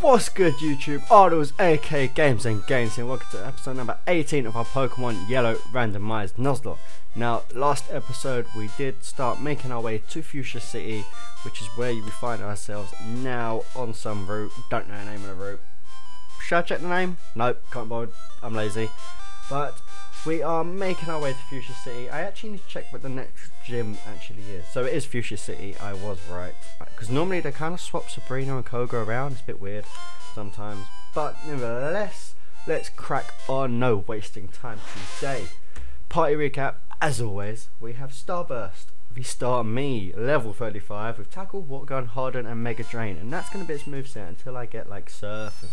What's good YouTube? It was AK Games and Gains and welcome to episode number 18 of our Pokemon Yellow randomized Nuzlocke. Now last episode we did start making our way to Fuchsia City, which is where we find ourselves now on some route. Don't know the name of the route. Should I check the name? Nope, can't bother, I'm lazy. But we are making our way to Fuchsia City. I actually need to check what the next gym actually is. So it is Fuchsia City, I was right. Because normally they kind of swap Sabrina and Koga around. It's a bit weird sometimes. But nevertheless, let's crack on. No wasting time today. Party recap, as always, we have Starburst, V-Star me, level 35. We've tackled Watergun, Harden and Mega Drain. And that's going to be its moveset until I get like Surf. And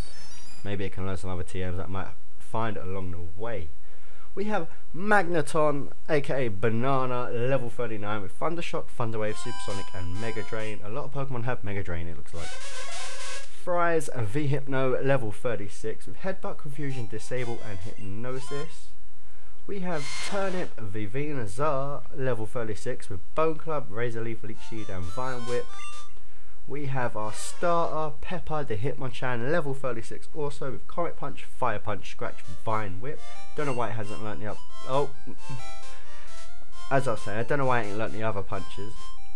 maybe it can learn some other TMs that I might find along the way. We have Magneton, aka Banana, level 39 with Thundershock, Thunderwave, Supersonic and Mega Drain. A lot of Pokemon have Mega Drain, it looks like. Fries and V-Hypno, level 36 with Headbutt, Confusion, Disable and Hypnosis. We have Turnip, Vivinazar, level 36 with Bone Club, Razor Leaf, Leech Seed and Vine Whip. We have our starter, Pepper, the Hitmonchan, level 36 also with Comet Punch, Fire Punch, Scratch, Vine Whip. Don't know why it hasn't learnt the up. Oh, as I was saying, I don't know why it ain't learnt the other punches.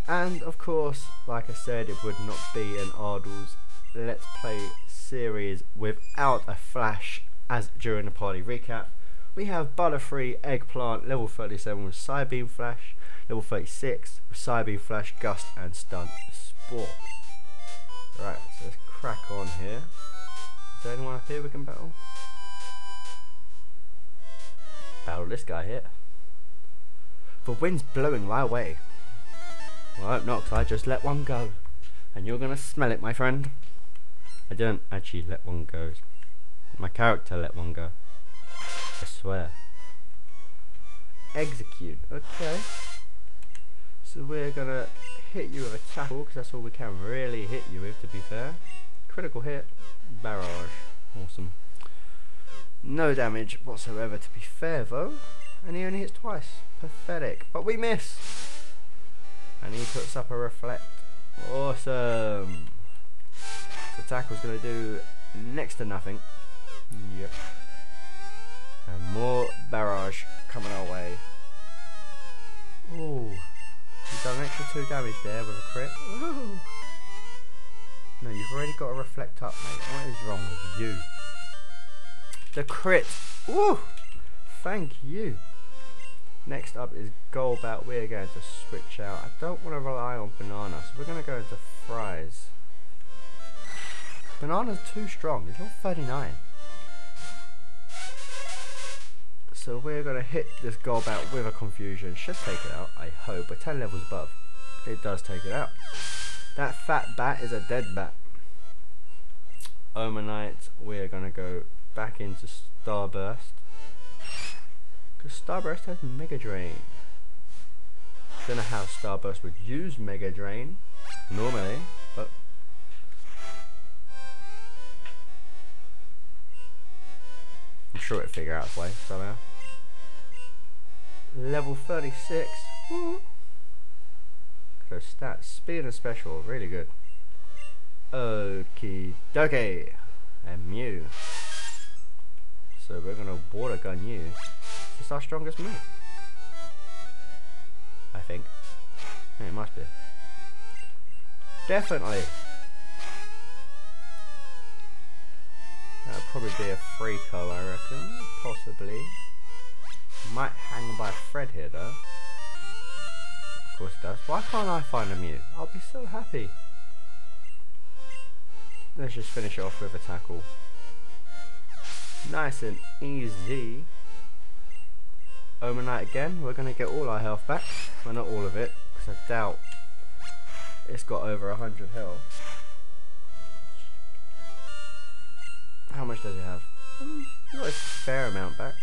And of course, like I said, it would not be an Ardle's Let's Play series without a flash as during the party recap. We have Butterfree, Eggplant, level 37 with Cybeam Flash, level 36 with Cybeam Flash, Gust and Stun Spore. Right, so let's crack on here. Is there anyone up here we can battle? Battle this guy here. The wind's blowing my way. Well, I hope not, because I just let one go. And you're going to smell it, my friend. I didn't actually let one go. My character let one go. I swear. Execute. Okay. So we're going to hit you with a tackle, because that's all we can really hit you with, to be fair. Critical hit. Barrage. Awesome. No damage whatsoever, to be fair though, and he only hits twice. Pathetic, but we miss, and he puts up a reflect. Awesome. The tackle's going to do next to nothing. Yep. And more barrage coming our way. Ooh, he's done an extra 2 damage there with a crit. Ooh. No, you've already got a reflect up, mate. What is wrong with you? The crit. Woo! Thank you. Next up is Goal Bat. We're going to switch out. I don't want to rely on Banana, so we're going to go into Fries. Banana's too strong. It's all 39. So we're going to hit this Goal Bat with a Confusion. Should take it out, I hope. But 10 levels above, it does take it out. That fat bat is a dead bat. Omanyte. We're going to go back into Starburst, because Starburst has Mega Drain. Don't know how Starburst would use Mega Drain normally, but I'm sure it'd figure out its way somehow. Level 36. So stats, speed and special, really good. Okie dokie. And Mew. So we're going to water gun you. This is our strongest move, I think. Yeah, it must be. Definitely. That'll probably be a Freako, I reckon. Possibly. Might hang by a thread here though. Of course it does. Why can't I find a Mew? I'll be so happy. Let's just finish it off with a tackle. Nice and easy. Omanyte again. We're going to get all our health back. Well, not all of it, because I doubt it's got over 100 health. How much does it have? Got a fair amount back.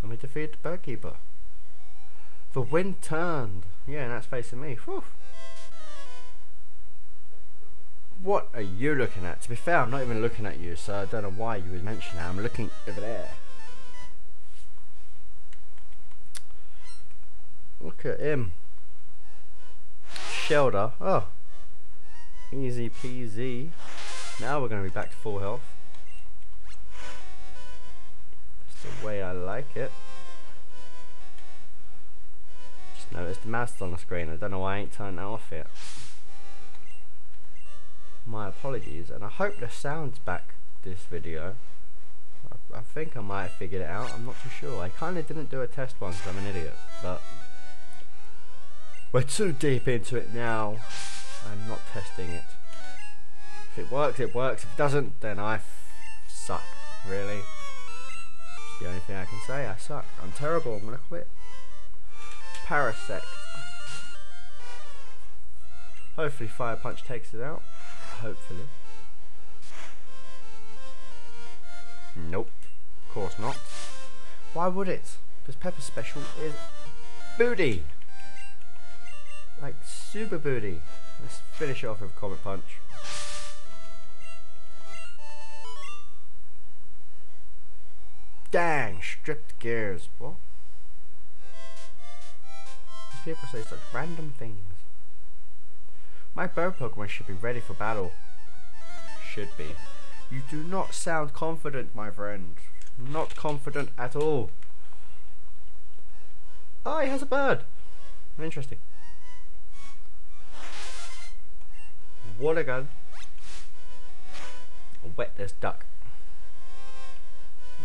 And we defeated the Bird Keeper. The wind turned. Yeah, and that's facing me. Whew. What are you looking at? To be fair, I'm not even looking at you, so I don't know why you would mention that. I'm looking over there. Look at him. Shelter. Oh. Easy peasy. Now we're going to be back to full health. That's the way I like it. Just noticed the mouse is on the screen. I don't know why I ain't turned that off yet. My apologies, and I hope the sound's back this video. I think I might have figured it out. I'm not too sure. I kind of didn't do a test one because I'm an idiot, but we're too deep into it now. I'm not testing it. If it works, it works. If it doesn't, then I suck, really. It's the only thing I can say. I suck. I'm terrible. I'm going to quit. Parasect. Hopefully Fire Punch takes it out. Hopefully. Nope. Of course not. Why would it? Because Pepper's special is booty. Like super booty. Let's finish it off with Comet Punch. Dang, stripped gears. What? These people say such random things. My bow Pokemon should be ready for battle. Should be. You do not sound confident, my friend. Not confident at all. Oh, he has a bird. Interesting. Water gun. Wet this duck.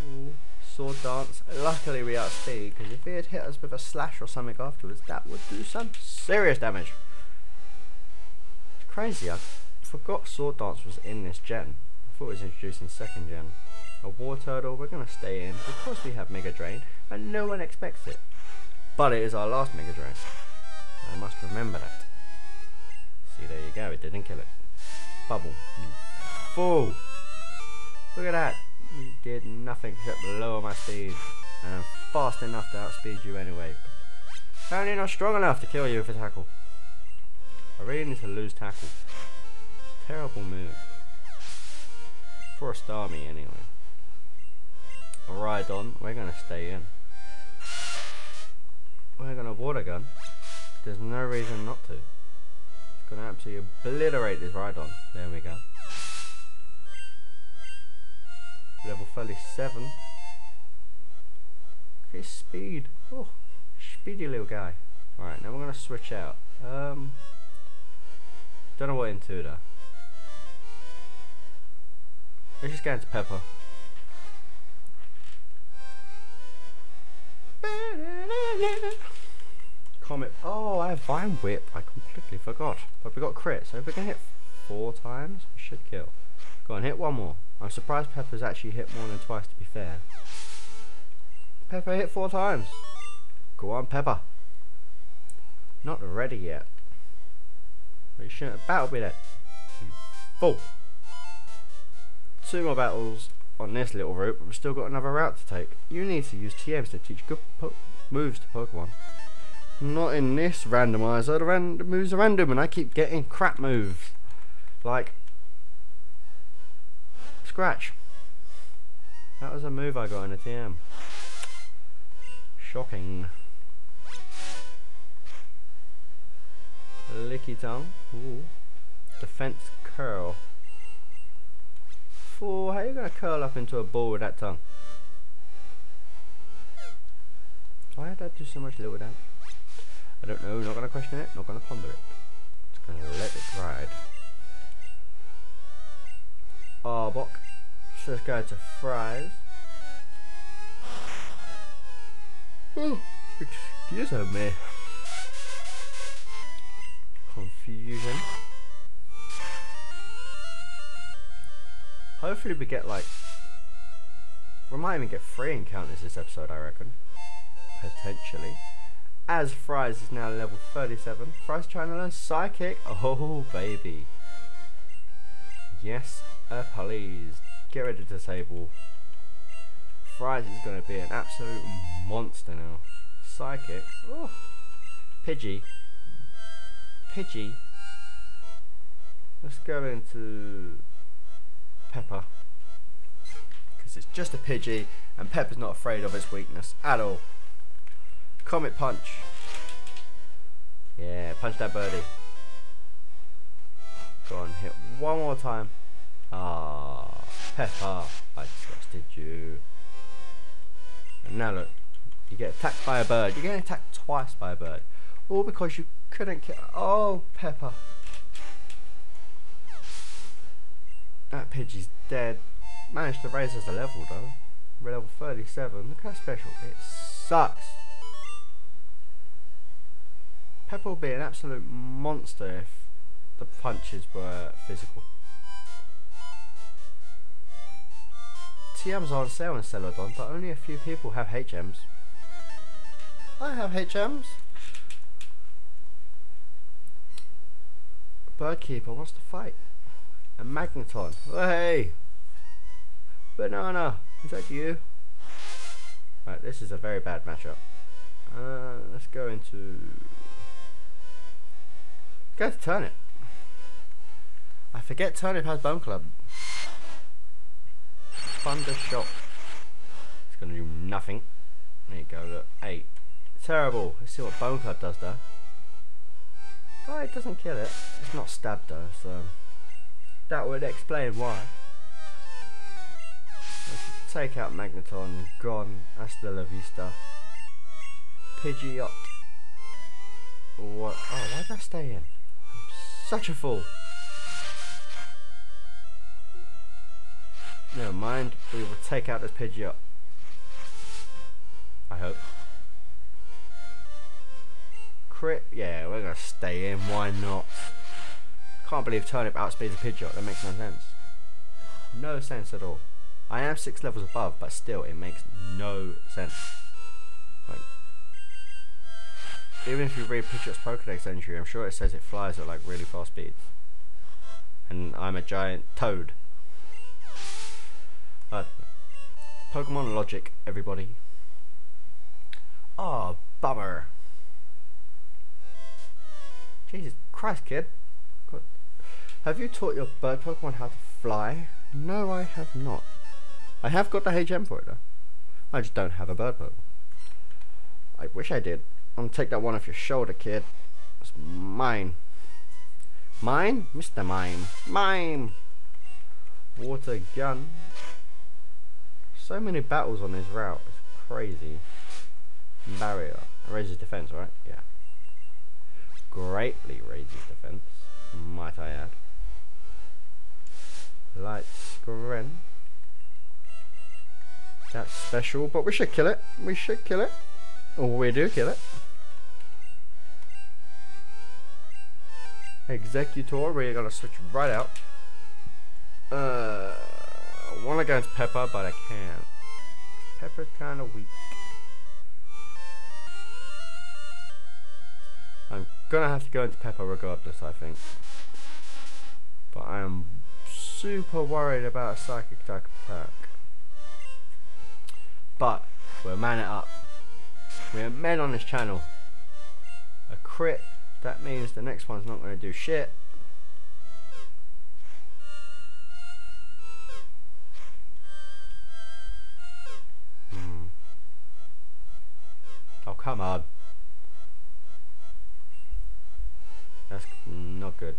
Ooh, sword dance. Luckily we outspeed, because if he had hit us with a slash or something afterwards, that would do some serious damage. Crazy, I forgot Sword Dance was in this gen. I thought it was introduced in second gen. A War Turtle, we're going to stay in because we have Mega Drain and no one expects it. But it is our last Mega Drain. I must remember that. See, there you go, it didn't kill it. Bubble, you fool! Look at that! You did nothing except lower my speed. And I'm fast enough to outspeed you anyway. Apparently not strong enough to kill you with a tackle. I really need to lose tackle. Terrible move. For a Starmie anyway. A Rhydon, we're going to stay in. We're going to water gun. There's no reason not to. It's going to absolutely obliterate this Rhydon. There we go. Level 37. Look at his speed. Oh, speedy little guy. Alright, now we're going to switch out. Don't know what into though. Let's just go into Pepper. Comet. Oh, I have Vine Whip. I completely forgot. But we got crit, so if we can hit 4 times, we should kill. Go on, hit one more. I'm surprised Pepper's actually hit more than twice, to be fair. Pepper hit 4 times. Go on, Pepper. Not ready yet. You shouldn't have battled me there. Fool. 2 more battles on this little route, but we've still got another route to take. You need to use TMs to teach good moves to Pokemon. Not in this randomizer. The random moves are random, and I keep getting crap moves. Like Scratch. That was a move I got in a TM. Shocking. Licky tongue. Ooh. Defense curl. Fool, how are you going to curl up into a ball with that tongue? Why did that do so much little damage? I don't know, not going to question it, not going to ponder it. Just going to let it ride. Arbok. So let's go to Fries. Ooh, excuse me. Confusion. Hopefully we get like... we might even get 3 encounters this episode, I reckon. Potentially. As Fries is now level 37. Fries trying to learn Psychic. Oh baby. Yes, please. Get rid of Disable. Fries is going to be an absolute monster now. Psychic. Oh. Pidgey. Pidgey. Let's go into Pepper, because it's just a Pidgey and Pepper's not afraid of its weakness at all. Comet Punch. Yeah, punch that birdie. Go on, hit one more time. Ah, Pepper, I trusted you. And now look, you get attacked by a bird. You're getting attacked twice by a bird. All because you couldn't kill. Oh, Pepper. That Pidgey's dead. Managed to raise us a level though. We're level 37. Look how special. It sucks. Pepper would be an absolute monster if the punches were physical. TMs are on sale in Celadon, but only a few people have HMs. I have HMs. Birdkeeper wants to fight. A Magneton. Hey! Banana! Is that you? Right, this is a very bad matchup. Let's go into... go to Turnip. I forget Turnip has Bone Club. Thunder Shock. It's gonna do nothing. There you go, look. 8. Terrible. Let's see what Bone Club does though. Oh, it doesn't kill it. It's not stabbed though, so... that would explain why. Let's take out Magneton. Gone. Hasta la vista. Pidgeot. What? Oh, why did I stay in? I'm such a fool. Never mind. We will take out this Pidgeot. I hope. Crit. Yeah, we're gonna stay in. Why not? Can't believe Turnip outspeeds a Pidgeot. That makes no sense. No sense at all. I am 6 levels above, but still, it makes no sense. Like, even if you read Pidgeot's Pokédex entry, I'm sure it says it flies at like really fast speeds. And I'm a giant toad. Pokemon logic, everybody. Oh, bummer. Jesus Christ, kid. Have you taught your bird Pokemon how to fly? No, I have not. I have got the HM for it though. I just don't have a bird Pokemon. I wish I did. I'm gonna take that one off your shoulder, kid. It's mine. Mine? Mr. Mime. Mime! Water gun. So many battles on this route. It's crazy. Barrier. Raises defense, right? Yeah. Greatly raises defense, might I add. Light Scren. That's special, but we should kill it. We should kill it. Or we do kill it. Executor, we're gonna switch right out. I wanna go into Pepper, but I can't. Pepper's kinda weak. I'm gonna have to go into Pepper regardless, I think. But I am super worried about a psychic type attack. But we'll man it up. We're men on this channel. A crit, that means the next one's not gonna do shit. Oh, come on. That's not good.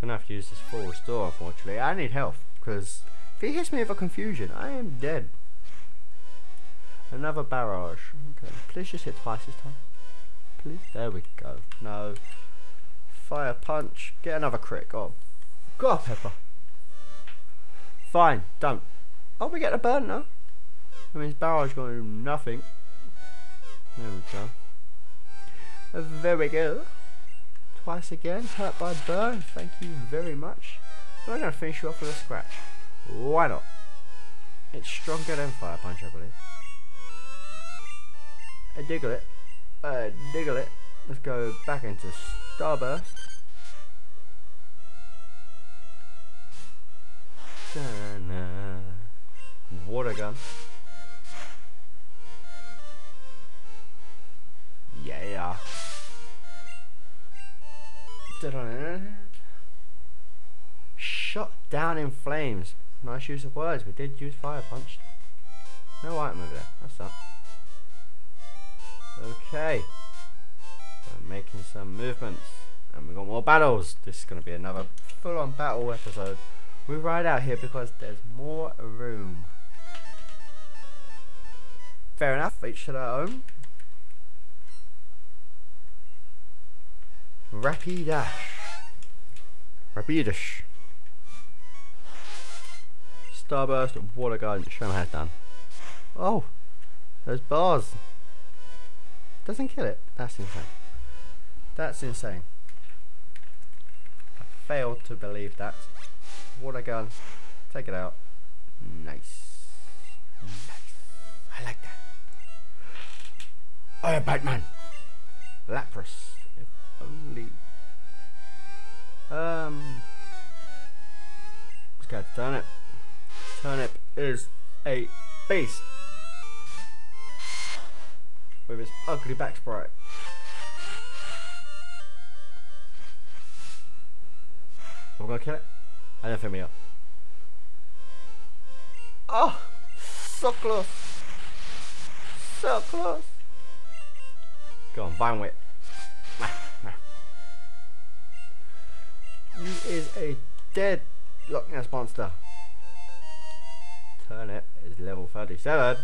Gonna have to use this full restore, unfortunately. I need health, because if he hits me with a confusion, I am dead. Another barrage. Okay, please just hit twice this time. Please. There we go. No. Fire punch. Get another crit. Oh, God, Pepper. Fine. Don't. Oh, we get a burn now. I mean, his barrage is going to do nothing. There we go. There we go. Twice again, hurt by burn. Thank you very much. I'm going to finish you off with a scratch. Why not? It's stronger than Fire Punch, I believe. I diggle it. I diggle it. Let's go back into Starburst. Da-na. Water gun. Yeah. Shot down in flames. Nice use of words. We did use Fire Punch. No item over there. That's that. Okay. making some movements, and we've got more battles. This is going to be another full-on battle episode. We ride out here because there's more room. Fair enough, each to their own. Rapidash. Rapidash. Starburst, Water Garden, show my head down. Oh, those bars. Doesn't kill it. That's insane. That's insane. I failed to believe that. Water Gun, take it out. Nice. Nice. I like that. I am Batman. Lapras. If only. Let's go Turnip. Turnip is a beast. With his ugly back sprite. We're gonna kill it? I don't think we are. Oh! So close! So close! Go on, Vine Whip. You is a dead Loch Ness monster. Turnip is level 37.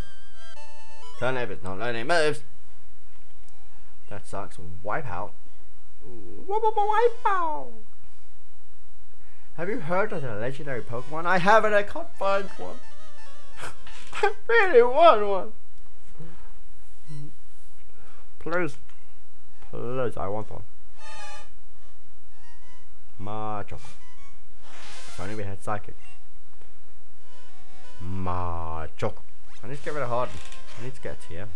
Turnip is not learning moves. That sucks. Wipe out. Wipe out. Have you heard of the legendary Pokemon? I haven't. I can't find one. I really want one. Please. Please. I want one. Machoke. If only we had Psychic. Machoke. I need to get rid of Harden. I need to get a TM.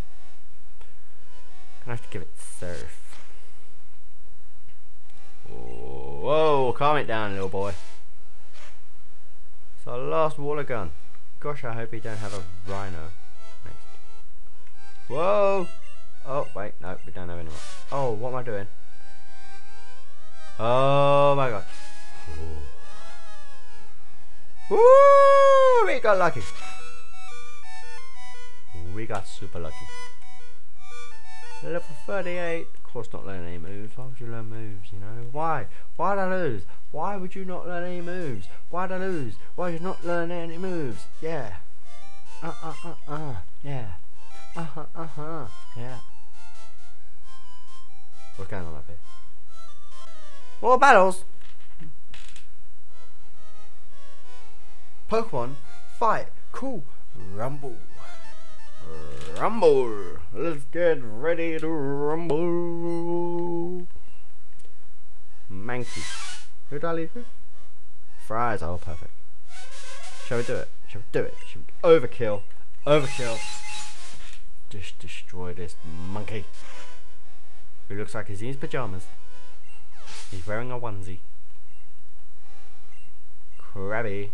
I have to give it Surf. Whoa, calm it down, little boy. It's our last water gun. Gosh, I hope he don't have a Rhino. Next. Whoa! Oh, wait, no, we don't have any more. Oh, what am I doing? Oh my god. Woo! We got lucky. We got super lucky. Level 38. Of course, not learning any moves. Why would you learn moves? You know why? Why did I lose? Why would you not learn any moves? Why did I lose? Why did you not learn any moves? Yeah. Yeah. Yeah. What's going on up here? More battles. Pokemon fight. Cool. Rumble. Rumble! Let's get ready to rumble! Mankey. Who did I leave with? Fries, oh perfect. Shall we do it? Shall we do it? Shall we overkill? Overkill! Just destroy this monkey. Who looks like he's in his pyjamas. He's wearing a onesie. Krabby.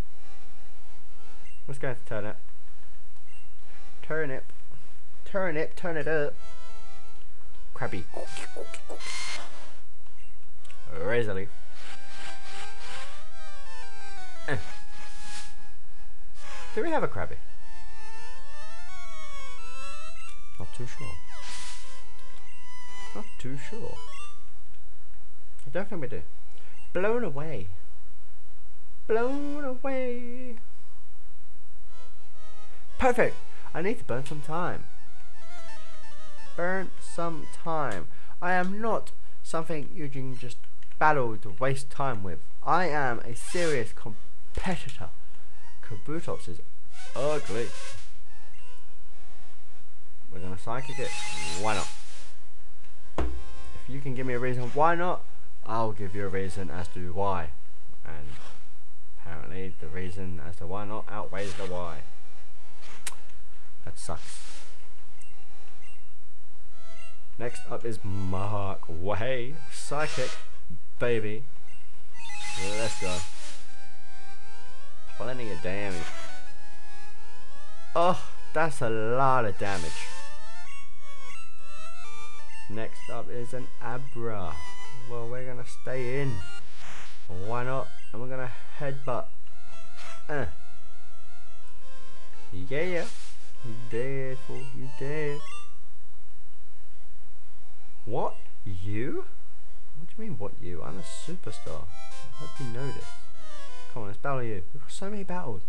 Let's go to Turnip. Turnip. Turnip, turn it up. Krabby. Razor Leaf. Do we have a Krabby? Not too sure. Not too sure. I don't think we do. Blown away. Blown away. Perfect. I need to burn some time. Burn some time. I am not something you can just battle to waste time with. I am a serious competitor. Kabutops is ugly. We're gonna psychic it. Why not? If you can give me a reason why not, I'll give you a reason as to why. And apparently the reason as to why not outweighs the why. That sucks. Next up is Mark Way. Psychic, baby. Let's go. Plenty of damage. Oh, that's a lot of damage. Next up is an Abra. Well, we're gonna stay in. Why not? And we're gonna headbutt. Yeah. You dead, fool, you dead. What? You? What do you mean, what you? I'm a superstar. I hope you know this. Come on, let's battle you. We've got so many battles.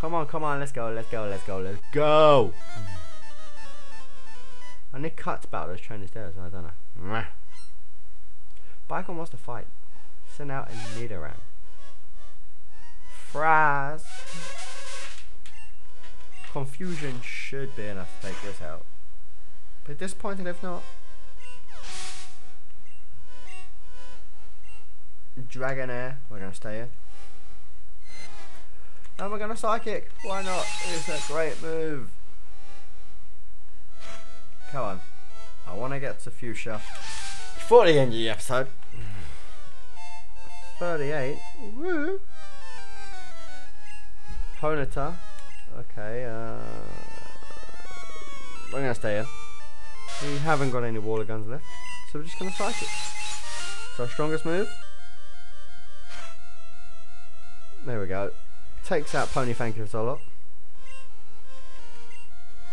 Come on, come on, let's go, let's go, let's go, let's go! I need cut to battle those trainers there, so I don't know. Bicon wants to fight. Send out a Nidoran. Fries! Confusion should be enough to take this out. But disappointed if not. Dragonair, we're going to stay in. And we're going to Psychic. Why not? It's a great move. Come on. I want to get to Fuchsia. Before the end of the episode. 38. Woo. Ponyta. Okay. We're going to stay in. We haven't got any Water Guns left. So we're just going to Psychic. It's our strongest move. There we go. Takes out Ponyfanker a lot.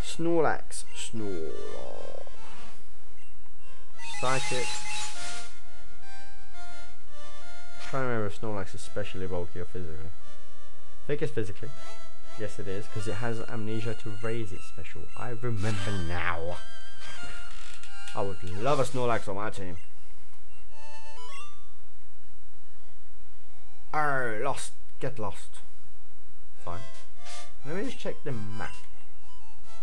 Snorlax. Snorlax. Psychic. I'm trying to remember if Snorlax is especially bulky or physically. I think it's physically. Yes it is, because it has amnesia to raise its special. I remember now. I would love a Snorlax on my team. Oh, lost. Get lost. Fine. Let me just check the map.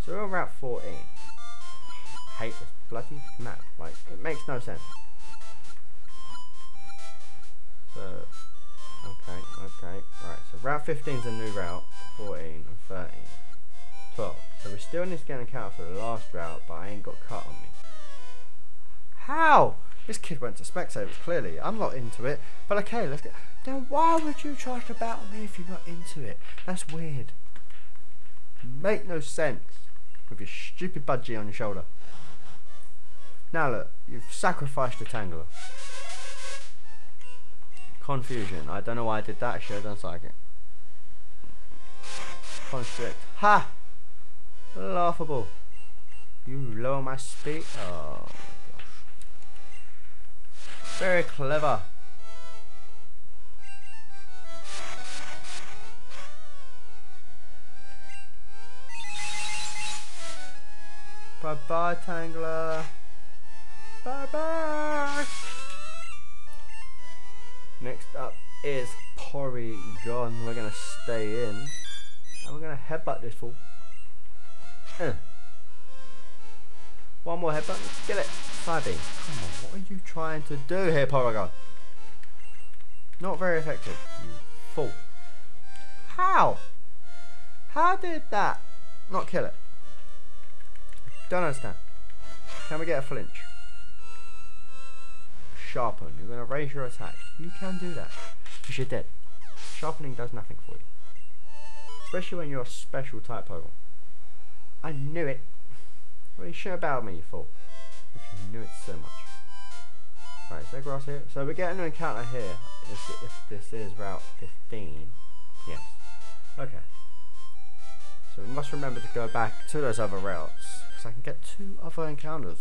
So we're on Route 14. I hate this bloody map. Like, it makes no sense. So, okay, okay. Right, so Route 15 is a new route. 14 and 13. 12. So we still need to get an account for the last route, but I ain't got cut on me. How? This kid went to Specsavers, clearly. I'm not into it. But okay, let's get... Then why would you try to battle me if you're not into it? That's weird. Make no sense. With your stupid budgie on your shoulder. Now look, you've sacrificed the Tangler. Confusion. I don't know why I did that. I should have done Psychic. Constrict. Ha! Laughable. You lower my speed. Oh. Very clever. Bye bye, Tangler. Bye bye. Next up is Porygon. We're going to stay in. And we're going to headbutt this fool. One more headbutt. Get it. Cybeam. Come on, what are you trying to do here, Porygon? Not very effective, you fool. How? How did that not kill it? Don't understand. Can we get a flinch? Sharpen. You're going to raise your attack. You can do that, because you're dead. Sharpening does nothing for you. Especially when you're a special type Porygon. I knew it. Well, you should have battled me, you fool. If you knew it so much. Right, so grass here. So we're getting an encounter here. If this is Route 15. Yes. Okay. So we must remember to go back to those other routes. Because I can get two other encounters.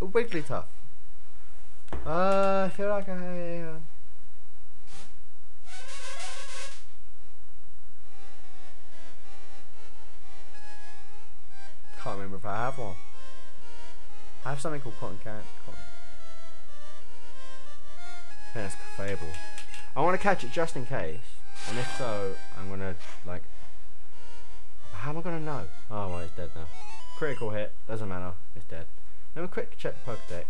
A Wigglytuff. I feel like I... can't remember if I have one. I have something called Cotton Candy. That's Fable. I want to catch it just in case. And if so, I'm going to, like... How am I going to know? Oh, well, it's dead now. Critical hit. Doesn't matter. It's dead. Let me quick check the Pokedex.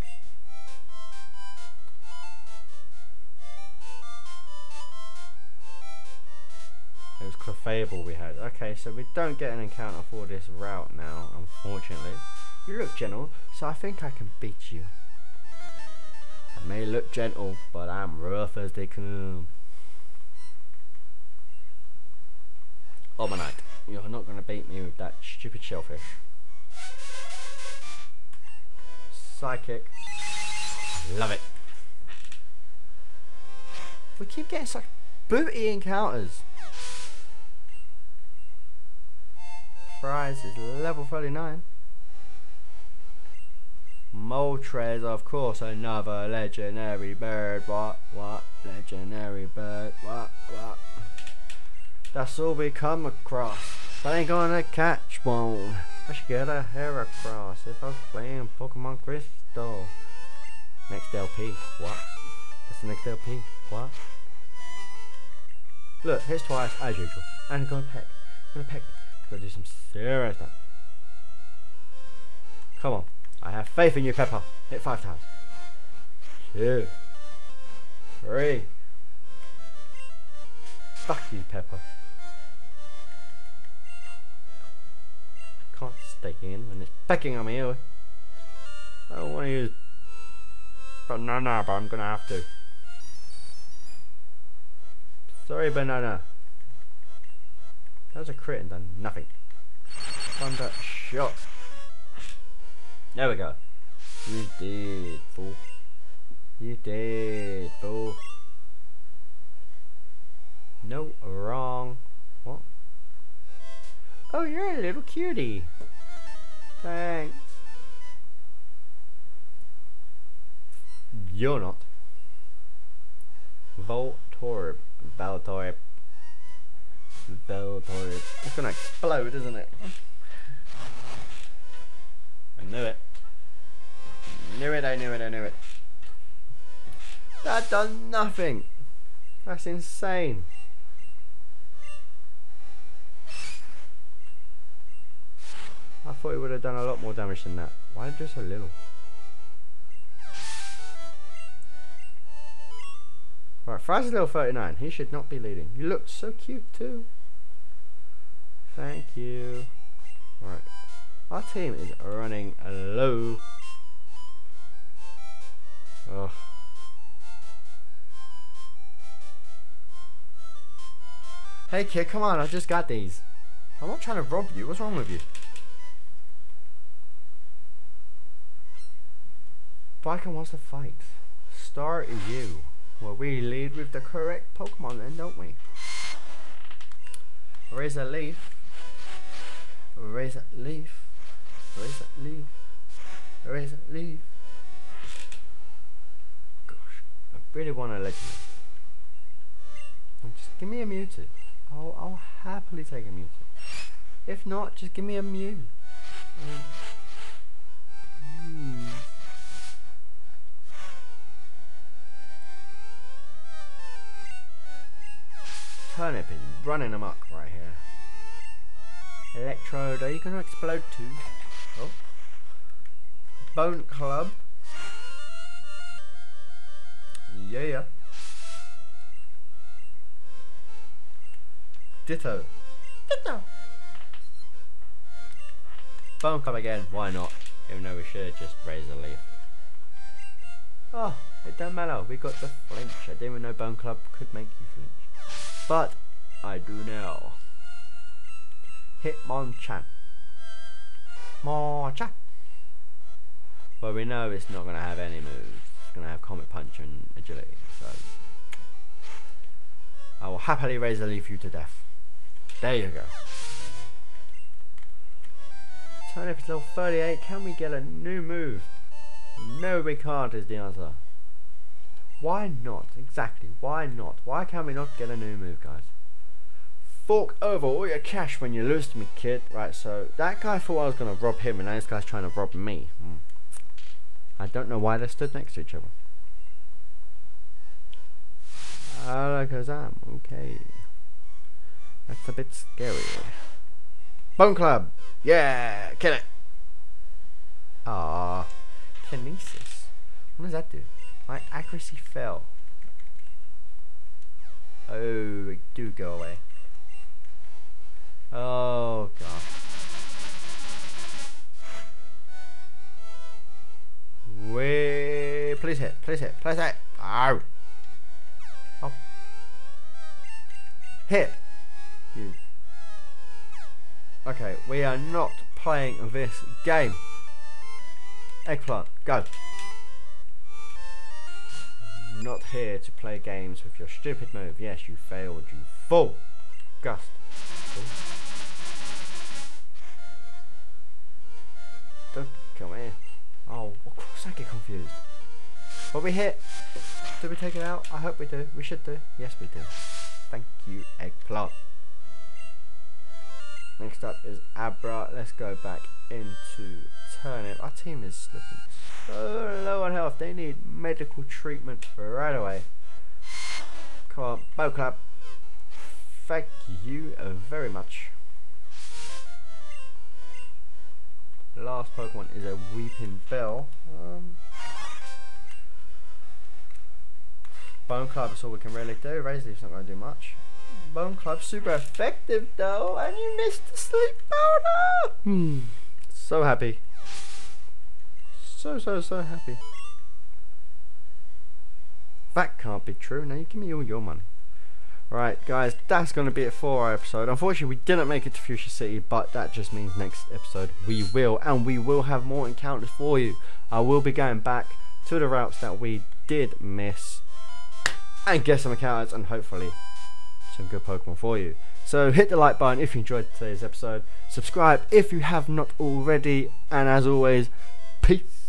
It was Clefable we had. Okay, so we don't get an encounter for this route now, unfortunately. You look gentle, so I think I can beat you. I may look gentle, but I'm rough as they come. Omanyte, you're not going to beat me with that stupid shellfish. Psychic. Love it. We keep getting such booty encounters. Fries is level 39. Moltres, of course, another legendary bird. What? Legendary bird. What? That's all we come across. I ain't gonna catch one. I should get a Heracross if I'm playing Pokemon Crystal. Next LP. What? That's the next LP. What? Look, hits twice as usual. And I'm gonna peck. Gotta do some serious stuff. Come on. I have faith in you, Pepper. Hit 5 times. 2. 3. Fuck you, Pepper. I can't stay in when it's pecking on me. I don't want to use Banana, but I'm gonna have to. Sorry, Banana. That was a crit and done nothing. Thunder shot. There we go. You did, fool. You did, fool. No wrong. What? Oh, you're a little cutie. Thanks. You're not. Voltorb. It's gonna explode, isn't it? I knew it. That does nothing. That's insane. I thought it would have done a lot more damage than that. Why just a little? Right, Fries is level 39. He should not be leading. You look so cute too. Thank you. Right. Our team is running low. Ugh. Hey kid, come on, I just got these. I'm not trying to rob you, what's wrong with you? Viking wants to fight. Star is you. Well, we lead with the correct Pokemon then, don't we? Razor Leaf. Gosh, I really want a legend. Just give me a Mewtwo. I'll happily take a Mewtwo. If not, just give me a Mew. Turnip is running amok right here. Electrode, are you going to explode too? Oh. Bone Club. Yeah. Ditto. Bone Club again. Why not? Even though we should have just Razor Leaf. Oh, it don't matter. We got the flinch. I didn't even know Bone Club could make you flinch. But I do now. Hitmonchan. Morcha. Well, we know it's not going to have any moves. It's going to have Comet Punch and Agility. So I will happily Razor Leaf you to death. There you go. Turnip is level 38. Can we get a new move? No, we can't is the answer. Why not? Exactly. Why not? Why can we not get a new move, guys? Fork over all your cash when you lose to me, kid. Right, so that guy thought I was going to rob him and now this guy's trying to rob me. I don't know why they stood next to each other. Alakazam, okay. That's a bit scary. Bone Club! Yeah! Kill it! Aww. Kinesis. What does that do? My accuracy fell. Oh, it do go away. Oh god. Wait, please hit. Ow! Oh. Hit! You. Okay, we are not playing this game. Eggplant, go. I'm not here to play games with your stupid move. Yes, you failed, you fool. Gust. Ooh. Don't come here. Oh, confused. What we hit? Did we take it out? I hope we do. We should do. Yes, we do. Thank you, Eggplant. Next up is Abra. Let's go back into Turnip. Our team is looking so low on health. They need medical treatment right away. Come on, bow clap. Thank you very much. The last Pokemon is a Weeping Bell. Bone Club is all we can really do. Razor Leaf's not going to do much. Bone Club's super effective though, and you missed the sleep powder! So happy. So happy. That can't be true. Now you give me all your money. Right guys, that's going to be it for our episode. Unfortunately we didn't make it to Fuchsia City, but that just means next episode we will, and we will have more encounters for you. I will be going back to the routes that we did miss and get some encounters and hopefully some good Pokemon for you. So hit the like button if you enjoyed today's episode, subscribe if you have not already, and as always, peace.